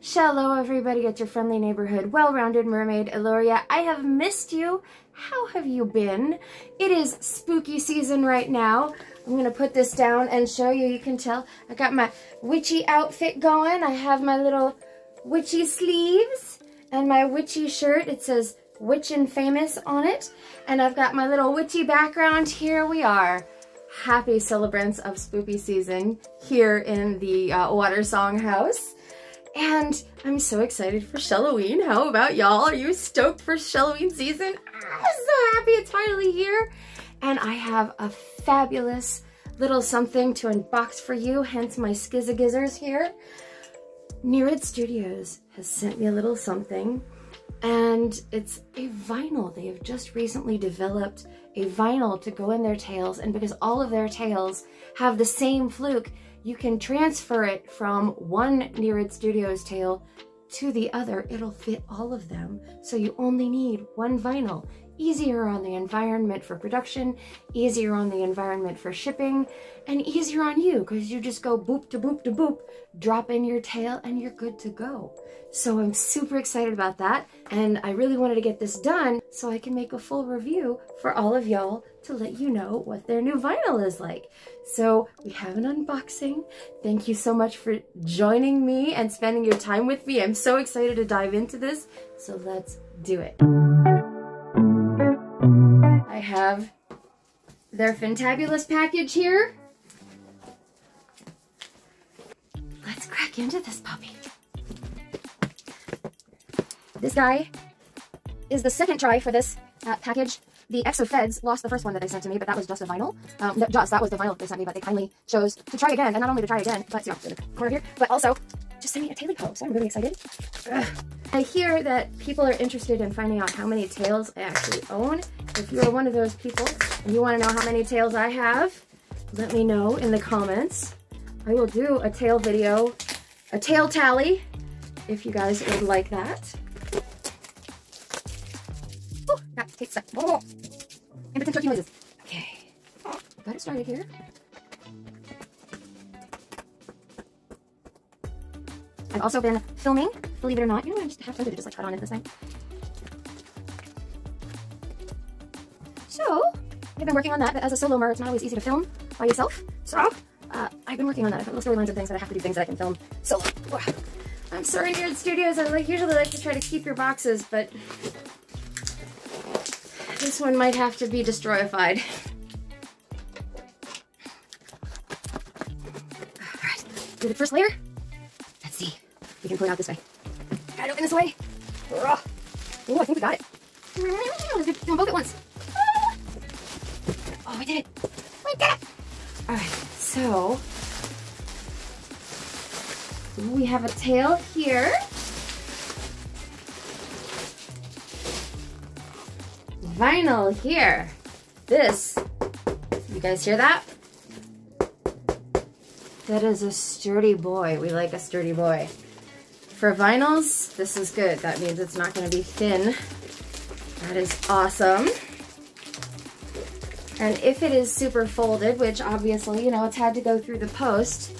Hello everybody, it's your friendly neighborhood, well-rounded mermaid, Ylluria. I have missed you. How have you been? It is spooky season right now. I'm gonna put this down and show you. You can tell I got my witchy outfit going. I have my little witchy sleeves and my witchy shirt. It says Witch and Famous on it. And I've got my little witchy background. Here we are. Happy celebrants of spooky season here in the Water Song House. And I'm so excited for Shelloween. How about y'all? Are you stoked for Shelloween season? I'm so happy it's finally here. And I have a fabulous little something to unbox for you, hence my skizzagizzers here. Nereid Studios has sent me a little something, and it's a vinyl. They have just recently developed a vinyl to go in their tails, and because all of their tails have the same fluke, you can transfer it from one Nereid Studios tail to the other. It'll fit all of them, so you only need one vinyl. Easier on the environment for production, easier on the environment for shipping, and easier on you, because you just go boop to boop to boop, drop in your tail, and you're good to go. So I'm super excited about that, and I really wanted to get this done so I can make a full review for all of y'all to let you know what their new vinyl is like. So we have an unboxing. Thank you so much for joining me and spending your time with me. I'm so excited to dive into this, so let's do it. I have their fantabulous package here. Let's crack into this puppy. This guy is the second try for this package. The Exofeds lost the first one that they sent to me, but that was just a vinyl. That was the vinyl that they sent me, but they kindly chose to try again, and not only to try again, but you know, in the corner here, but also just send me a tailipo, so I'm really excited. I hear that people are interested in finding out how many tails I actually own. If you are one of those people and you want to know how many tails I have, let me know in the comments. I will do a tail video, a tail tally, if you guys would like that. Oh, that tastes like impotent turkey noises. Okay, got it started here. I've also been filming, believe it or not. You know what, I just have to just like cut on it this time. So, I've been working on that, but as a solo mer, it's not always easy to film by yourself. So, I've been working on that. I've got little storylines and things that I have to do, things that I can film solo. Ugh. I'm sorry, Nereid Studios. I usually like to try to keep your boxes, but this one might have to be destroyified. All right, do the first layer. Let's see. We can pull it out this way. Gotta open this way. Oh, I think we got it. Let's do them both at once. Oh, we did it. We did it. All right, so we have a tail here. Vinyl here. This, you guys hear that? That is a sturdy boy. We like a sturdy boy. For vinyls, this is good. That means it's not gonna be thin. That is awesome. And if it is super folded, which obviously, you know, it's had to go through the post,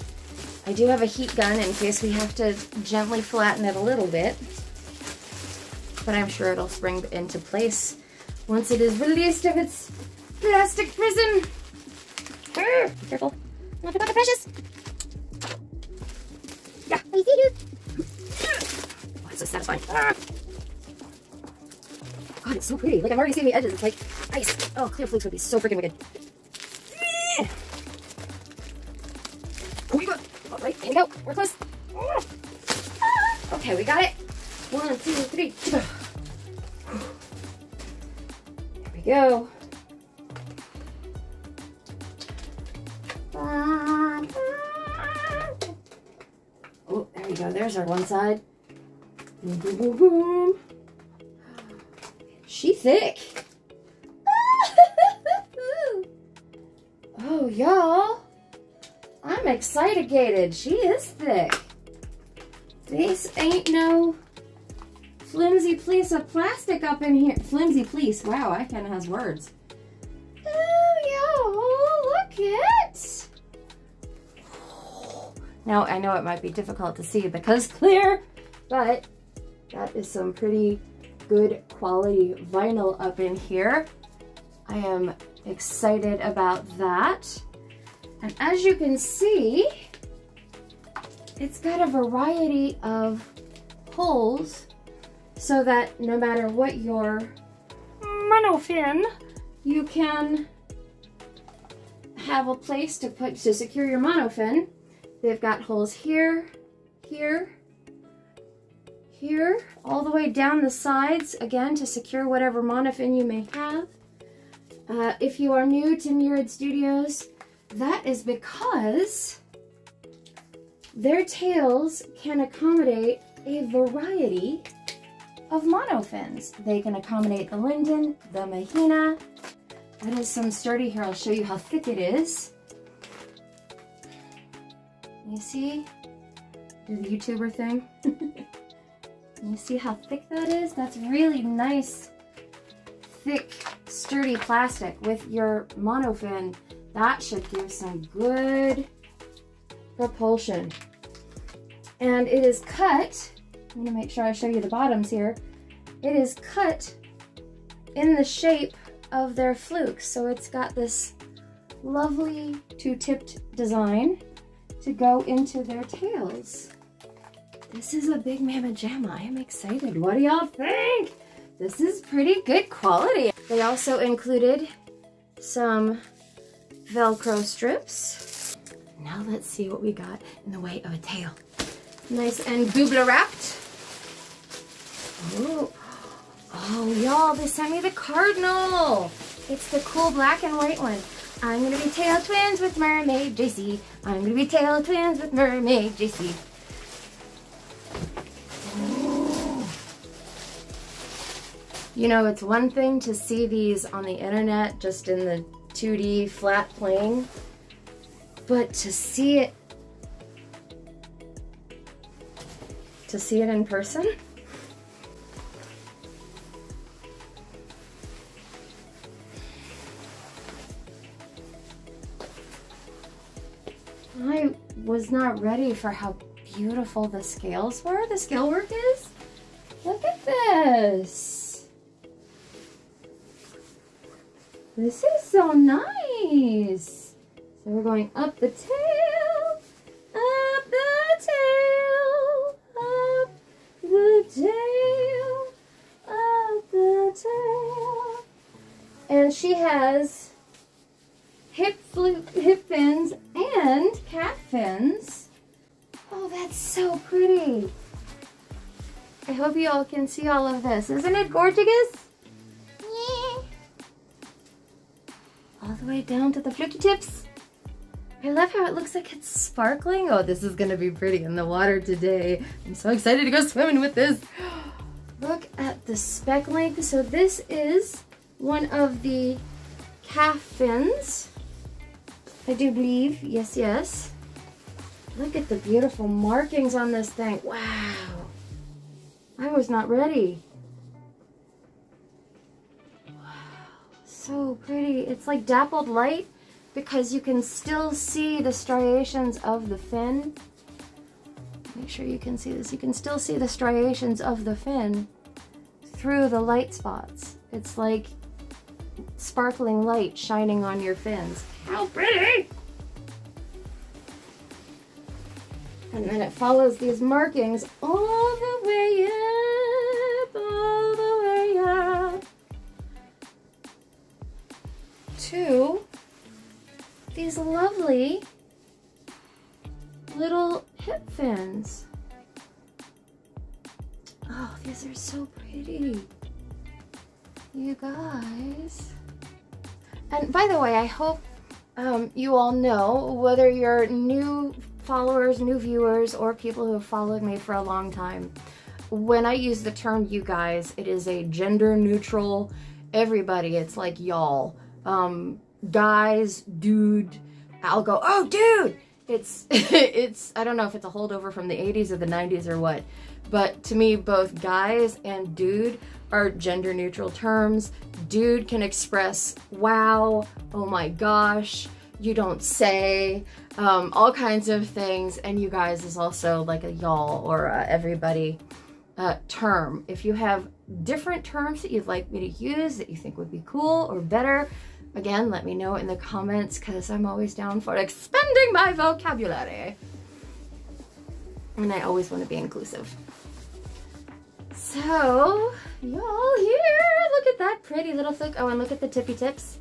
I do have a heat gun in case we have to gently flatten it a little bit. But I'm sure it'll spring into place once it is released of its plastic prison. Be careful, not about the precious. Yeah, please do. Oh, it's so satisfying. God, it's so pretty. Like, I've already seen the edges. It's like ice. Oh, clear flakes would be so freaking wicked. Oh, we got. All right, here we go. We're close. Okay, we got it. 1, 2, 3. There we go. Oh, there we go. There's our one side. Boom, boom, boom, boom. She thick. Oh, y'all. I'm excited. She is thick. This ain't no flimsy piece of plastic up in here. Flimsy piece. Wow, I kind of has words. Oh, y'all. Look it. Now, I know it might be difficult to see because clear but that is some pretty good quality vinyl up in here. I am excited about that. And as you can see, it's got a variety of holes so that no matter what your monofin, you can have a place to put to secure your monofin. They've got holes here, here, here, all the way down the sides, again, to secure whatever monofin you may have. If you are new to Nereid Studios, that is because their tails can accommodate a variety of monofins. They can accommodate the Linden, the Mahina. That is some sturdy here. I'll show you how thick it is. You see? Do the YouTuber thing. You see how thick that is? That's really nice, thick, sturdy plastic with your monofin. That should give some good propulsion. And it is cut, I'm gonna make sure I show you the bottoms here. It is cut in the shape of their flukes. So it's got this lovely two-tipped design to go into their tails. This is a big mamma jamma. I am excited. What do y'all think? This is pretty good quality. They also included some Velcro strips. Now let's see what we got in the way of a tail. Nice and Bubla wrapped. Oh, oh y'all, they sent me the Cardinal. It's the cool black and white one. I'm gonna be tail twins with Mermaid JC. I'm gonna be tail twins with Mermaid JC. Oh. You know, it's one thing to see these on the internet, just in the 2D flat plane, but to see it in person, I was not ready for how beautiful the scales were. The scale work is, look at this. This is so nice. So we're going up the tail, up the tail, up the tail, up the tail. And she has hip fins and cat fins. Oh, that's so pretty. I hope you all can see all of this. Isn't it gorgeous? All the way down to the fluky tips. I love how it looks like it's sparkling. Oh, this is gonna be pretty in the water today. I'm so excited to go swimming with this. Look at the speck length. So this is one of the calf fins, I do believe, yes, yes. Look at the beautiful markings on this thing. Wow, I was not ready. So pretty. It's like dappled light because you can still see the striations of the fin. Make sure you can see this. You can still see the striations of the fin through the light spots. It's like sparkling light shining on your fins. How pretty! And then it follows these markings all the way up, all the way up, to these lovely little hip fins. Oh, these are so pretty, you guys. And by the way, I hope you all know, whether you're new followers, new viewers, or people who have followed me for a long time, when I use the term you guys, it is a gender neutral everybody. It's like y'all. Guys, dude, I'll go, oh, dude! It's, I don't know if it's a holdover from the 80s or the 90s or what, but to me, both guys and dude are gender neutral terms. Dude can express, wow, oh my gosh, you don't say, all kinds of things, and you guys is also like a y'all or a everybody. term. If you have different terms that you'd like me to use that you think would be cool or better, again, let me know in the comments because I'm always down for expanding my vocabulary. And I always want to be inclusive. So, y'all here, look at that pretty little flick. Oh, and look at the tippy tips.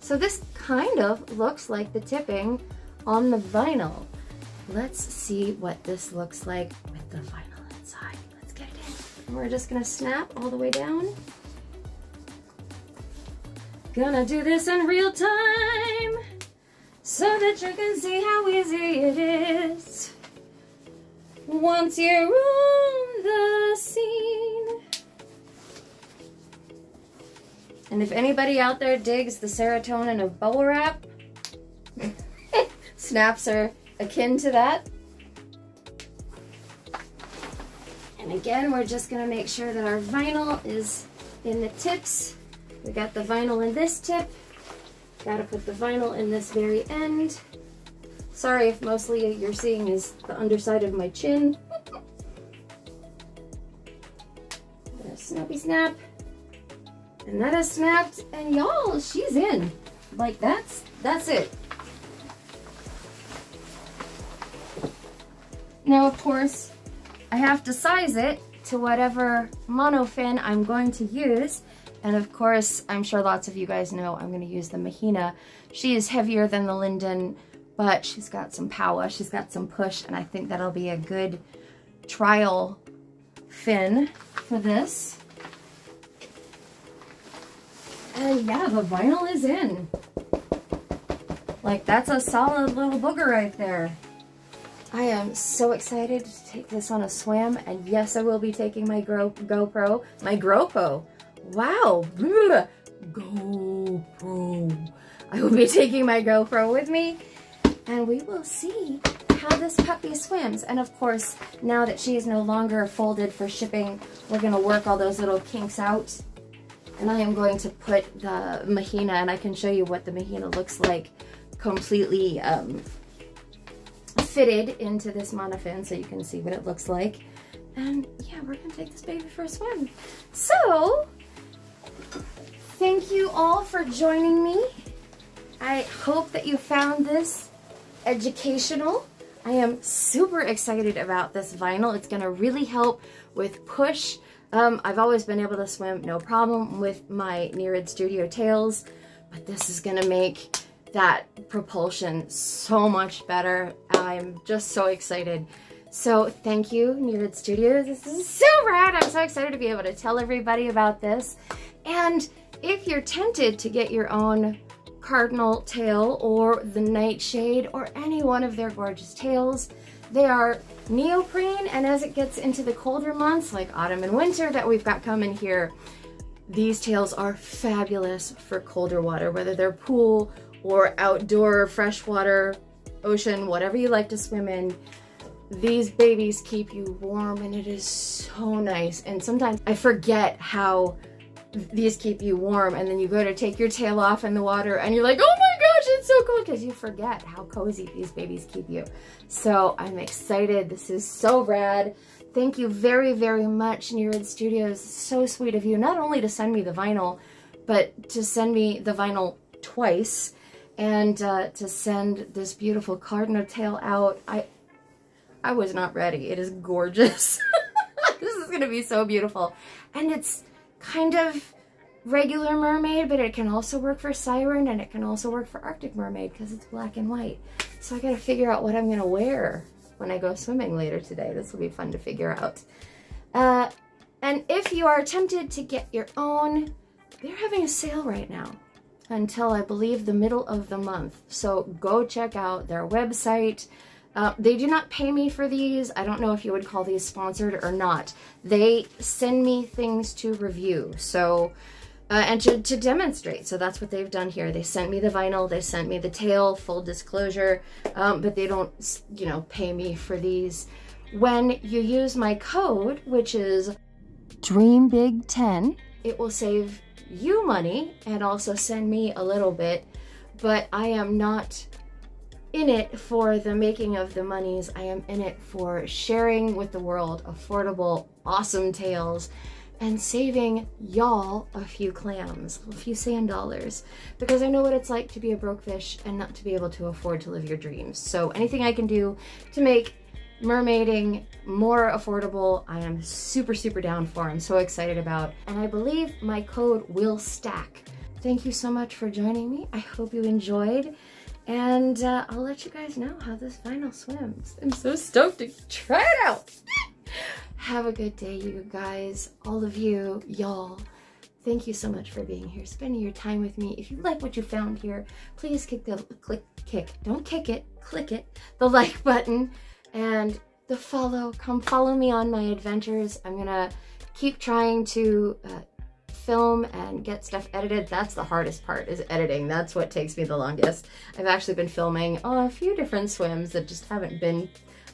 So this kind of looks like the tipping on the vinyl. Let's see what this looks like with the vinyl inside. Let's get it in. And we're just gonna snap all the way down. Gonna do this in real time so that you can see how easy it is. Once you're on the scene. And if anybody out there digs the serotonin of bubble wrap, snaps are akin to that. And again, we're just gonna make sure that our vinyl is in the tips. We got the vinyl in this tip. Gotta put the vinyl in this very end. Sorry if mostly you're seeing is the underside of my chin. Snappy snap. And that is snapped, and y'all, she's in. Like, that's it. Now, of course, I have to size it to whatever monofin I'm going to use. And of course, I'm sure lots of you guys know I'm gonna use the Mahina. She is heavier than the Linden, but she's got some power, she's got some push, and I think that'll be a good trial fin for this. And yeah, the vinyl is in. Like, that's a solid little booger right there. I am so excited to take this on a swim, and yes, I will be taking my GoPro, wow, GoPro. I will be taking my GoPro with me, and we will see how this puppy swims. And of course, now that she is no longer folded for shipping, we're gonna work all those little kinks out. And I am going to put the Mahina, and I can show you what the Mahina looks like completely fitted into this monofin so you can see what it looks like. And yeah, we're gonna take this baby for a swim. So, thank you all for joining me. I hope that you found this educational. I am super excited about this vinyl. It's gonna really help with push. I've always been able to swim, no problem, with my Nereid Studio tails, but this is gonna make that propulsion so much better. I'm just so excited. So thank you, Nereid Studios. This is so rad. I'm so excited to be able to tell everybody about this. And if you're tempted to get your own Cardinal tail or the Nightshade or any one of their gorgeous tails, they are neoprene, and as it gets into the colder months like autumn and winter that we've got coming here, these tails are fabulous for colder water, whether they're pool or outdoor, freshwater, ocean, whatever you like to swim in. These babies keep you warm, and it is so nice. And sometimes I forget how these keep you warm, and then you go to take your tail off in the water and you're like, oh my gosh, it's so cold, because you forget how cozy these babies keep you. So I'm excited. This is so rad. Thank you very, very much, Nereid Studios. So sweet of you, not only to send me the vinyl, but to send me the vinyl twice, and to send this beautiful Cardinal tail out. I was not ready. It is gorgeous. This is gonna be so beautiful. And it's kind of regular mermaid, but it can also work for siren, and it can also work for Arctic mermaid because it's black and white. So I gotta figure out what I'm gonna wear when I go swimming later today. This will be fun to figure out. And if you are tempted to get your own, they're having a sale right now until I believe the middle of the month. So go check out their website. They do not pay me for these. I don't know if you would call these sponsored or not. They send me things to review, so and to demonstrate. So that's what they've done here. They sent me the vinyl, they sent me the tail, full disclosure, but they don't, you know, pay me for these. When you use my code, which is DreamBig10, it will save you money and also send me a little bit, but I am not in it for the making of the monies. I am in it for sharing with the world affordable, awesome tales and saving y'all a few clams, a few sand dollars, because I know what it's like to be a broke fish and not to be able to afford to live your dreams. So anything I can do to make mermaiding more affordable, I am super, super down for. I'm so excited about, and I believe my code will stack. Thank you so much for joining me. I hope you enjoyed. And I'll let you guys know how this final swims. I'm so stoked to try it out. Have a good day, you guys, all of you, y'all. Thank you so much for being here, spending your time with me. If you like what you found here, please click the like button and the follow. Come follow me on my adventures. I'm gonna keep trying to film and get stuff edited. That's the hardest part, is editing. That's what takes me the longest. I've actually been filming a few different swims that just haven't been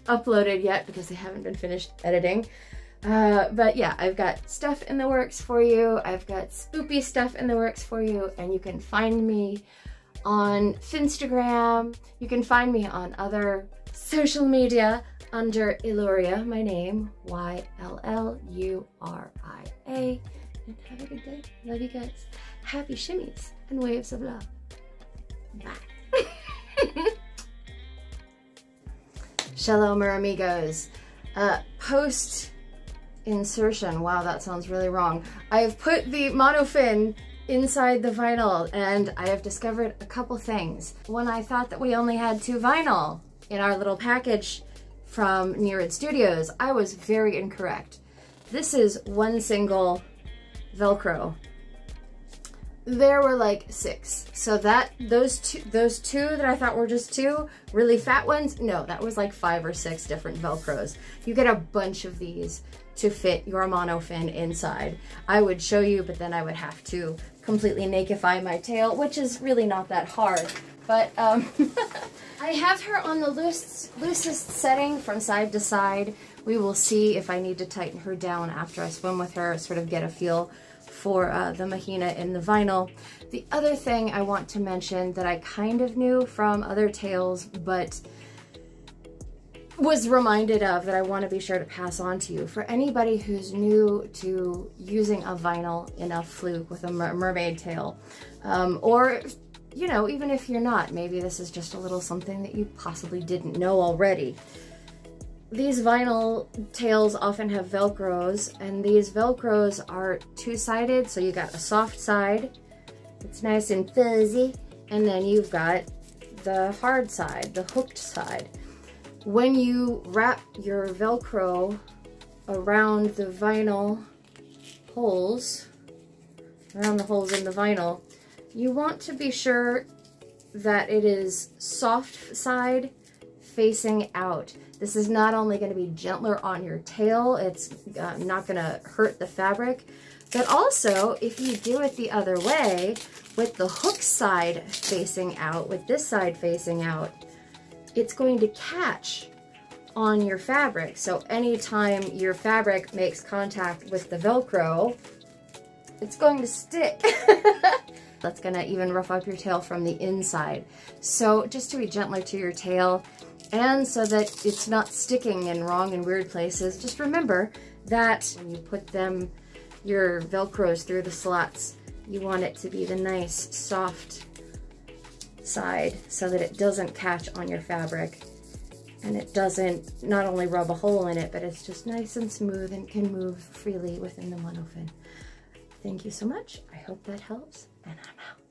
uploaded yet because they haven't been finished editing. But yeah, I've got stuff in the works for you. I've got spoopy stuff in the works for you, and you can find me on Finstagram. You can find me on other social media under Ylluria, my name, YLLURIA. And have a good day. Love you guys. Happy shimmies and waves of love. Bye. Shalom, amigos. Post insertion. Wow, that sounds really wrong. I have put the mono fin inside the vinyl, and I have discovered a couple things. One, I thought that we only had 2 vinyl in our little package from Nereid Studios. I was very incorrect. This is one single Velcro. There were like 6. So that those two that I thought were just 2 really fat ones, no, that was like 5 or 6 different Velcros. You get a bunch of these to fit your monofin inside. I would show you, but then I would have to completely nakify my tail, which is really not that hard. But I have her on the loosest setting from side to side. We will see if I need to tighten her down after I swim with her, sort of get a feel for the Mahina in the vinyl. The other thing I want to mention that I kind of knew from other tales, but was reminded of, that I want to be sure to pass on to you. For anybody who's new to using a vinyl in a fluke with a mermaid tail, or, you know, even if you're not, maybe this is just a little something that you possibly didn't know already. These vinyl tails often have Velcros, and these Velcros are 2-sided, so you got a soft side, it's nice and fuzzy, and then you've got the hard side, the hooked side. When you wrap your Velcro around the vinyl holes, around the holes in the vinyl, you want to be sure that it is soft side facing out. This is not only going to be gentler on your tail, it's not going to hurt the fabric, but also if you do it the other way, with the hook side facing out, with this side facing out, it's going to catch on your fabric. So anytime your fabric makes contact with the Velcro, it's going to stick. That's going to even rough up your tail from the inside. So just to be gentler to your tail, and so that it's not sticking in wrong and weird places, just remember that when you put them, your Velcros, through the slots, you want it to be the nice soft side so that it doesn't catch on your fabric, and it doesn't not only rub a hole in it, but it's just nice and smooth and can move freely within the monofin. Thank you so much. I hope that helps, and I'm out.